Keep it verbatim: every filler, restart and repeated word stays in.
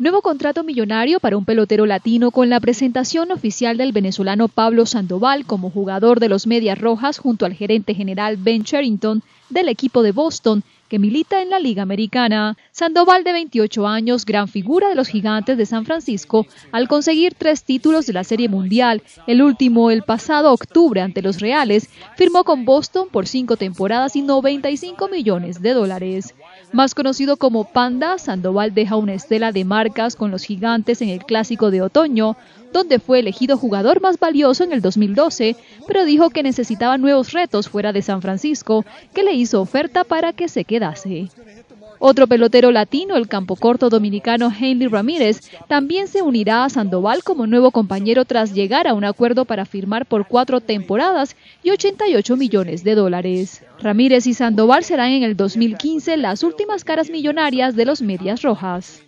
Nuevo contrato millonario para un pelotero latino con la presentación oficial del venezolano Pablo Sandoval como jugador de los Medias Rojas junto al gerente general Ben Cherington del equipo de Boston que milita en la Liga Americana. Sandoval, de veintiocho años, gran figura de los Gigantes de San Francisco, al conseguir tres títulos de la Serie Mundial, el último el pasado octubre ante los Reales, firmó con Boston por cinco temporadas y noventa y cinco millones de dólares. Más conocido como Panda, Sandoval deja una estela de marcas con los Gigantes en el Clásico de Otoño, donde fue elegido jugador más valioso en el dos mil doce, pero dijo que necesitaba nuevos retos fuera de San Francisco, que le hizo oferta para que se quedase. Otro pelotero latino, el campocorto dominicano Hanley Ramírez, también se unirá a Sandoval como nuevo compañero tras llegar a un acuerdo para firmar por cuatro temporadas y ochenta y ocho millones de dólares. Ramírez y Sandoval serán en el dos mil quince las últimas caras millonarias de los Medias Rojas.